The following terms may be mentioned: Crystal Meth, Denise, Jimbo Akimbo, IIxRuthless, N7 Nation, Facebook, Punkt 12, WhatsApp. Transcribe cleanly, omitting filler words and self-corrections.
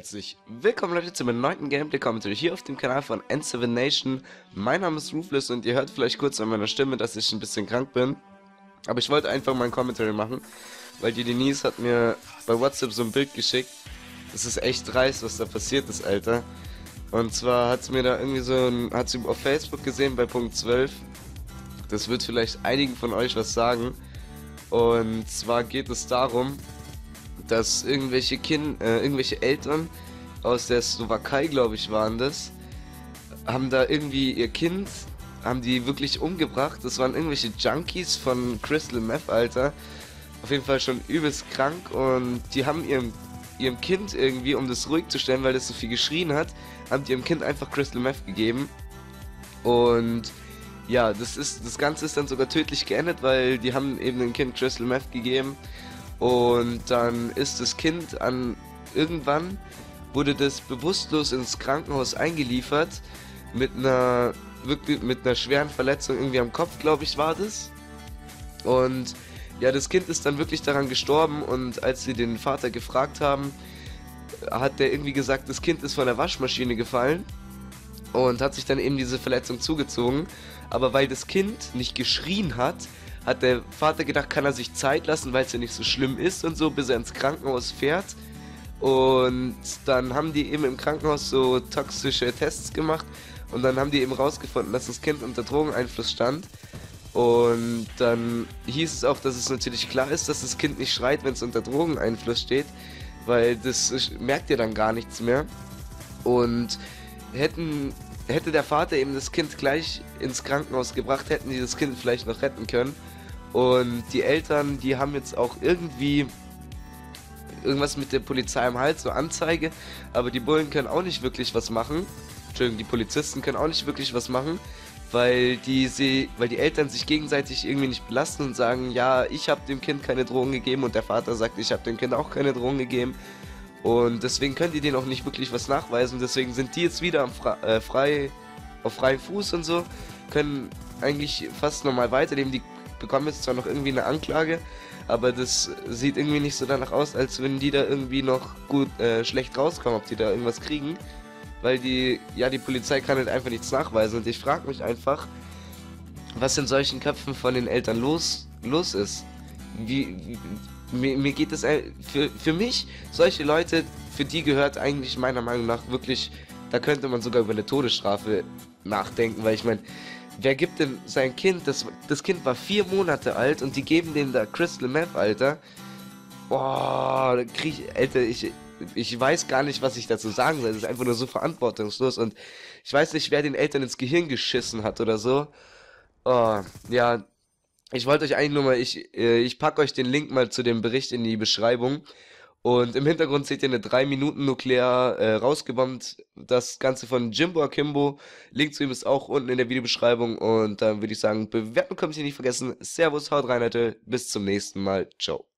Herzlich willkommen Leute zu meinem neuen Gameplay, kommt natürlich hier auf dem Kanal von N7 Nation. Mein Name ist Ruthless und ihr hört vielleicht kurz an meiner Stimme, dass ich ein bisschen krank bin. Aber ich wollte einfach mal ein Commentary machen, weil die Denise hat mir bei WhatsApp so ein Bild geschickt. Das ist echt dreist, was da passiert ist, Alter. Und zwar hat sie mir da irgendwie hat sie auf Facebook gesehen bei Punkt 12. Das wird vielleicht einigen von euch was sagen. Und zwar geht es darum, dass irgendwelche Eltern aus der Slowakei, glaube ich, waren das, haben da irgendwie ihr Kind, haben die wirklich umgebracht. Das waren irgendwelche Junkies von Crystal Meth, Alter. Auf jeden Fall schon übelst krank, und die haben ihrem Kind irgendwie, um das ruhig zu stellen, weil das so viel geschrien hat, haben die ihrem Kind einfach Crystal Meth gegeben. Und ja, das Ganze ist dann sogar tödlich geendet, weil die haben eben dem Kind Crystal Meth gegeben. Und dann ist das Kind irgendwann wurde das bewusstlos ins Krankenhaus eingeliefert mit einer schweren Verletzung irgendwie am Kopf, glaube ich, war das. Und ja, das Kind ist dann wirklich daran gestorben, und als sie den Vater gefragt haben, hat der irgendwie gesagt, das Kind ist von der Waschmaschine gefallen und hat sich dann eben diese Verletzung zugezogen. Aber weil das Kind nicht geschrien hat, hat der Vater gedacht, kann er sich Zeit lassen, weil es ja nicht so schlimm ist und so, bis er ins Krankenhaus fährt. Und dann haben die eben im Krankenhaus so toxische Tests gemacht, und dann haben die eben rausgefunden, dass das Kind unter Drogeneinfluss stand. Und dann hieß es auch, dass es natürlich klar ist, dass das Kind nicht schreit, wenn es unter Drogeneinfluss steht, weil das merkt ihr dann gar nichts mehr. Und hätte der Vater eben das Kind gleich ins Krankenhaus gebracht, hätten die das Kind vielleicht noch retten können. Und die Eltern, die haben jetzt auch irgendwie irgendwas mit der Polizei im Hals, so Anzeige, aber die Bullen können auch nicht wirklich was machen. Entschuldigung, die Polizisten können auch nicht wirklich was machen, weil die Eltern sich gegenseitig irgendwie nicht belasten und sagen, ja, ich habe dem Kind keine Drogen gegeben, und der Vater sagt, ich habe dem Kind auch keine Drogen gegeben. Und deswegen können die denen auch nicht wirklich was nachweisen, deswegen sind die jetzt wieder auf freiem Fuß und so, können eigentlich fast normal weiterleben. Die bekommen jetzt zwar noch irgendwie eine Anklage, aber das sieht irgendwie nicht so danach aus, als wenn die da irgendwie noch schlecht rauskommen, ob die da irgendwas kriegen, weil die Polizei kann halt einfach nichts nachweisen. Und ich frage mich einfach, was in solchen Köpfen von den Eltern los ist. Mir geht es für mich, solche Leute, für die gehört eigentlich meiner Meinung nach wirklich, da könnte man sogar über eine Todesstrafe nachdenken, weil ich meine, wer gibt denn sein Kind, das Kind war 4 Monate alt und die geben dem da Crystal Meth, Alter. Boah, Alter, ich weiß gar nicht, was ich dazu sagen soll, das ist einfach nur so verantwortungslos, und ich weiß nicht, wer den Eltern ins Gehirn geschissen hat oder so. Oh, ja. Ich wollte euch eigentlich nur mal, ich packe euch den Link mal zu dem Bericht in die Beschreibung. Und im Hintergrund seht ihr eine 3-Minuten nuklear rausgebombt. Das Ganze von Jimbo Akimbo. Link zu ihm ist auch unten in der Videobeschreibung. Und dann würde ich sagen, bewerten könnt ihr nicht vergessen. Servus, haut rein, Leute. Bis zum nächsten Mal. Ciao.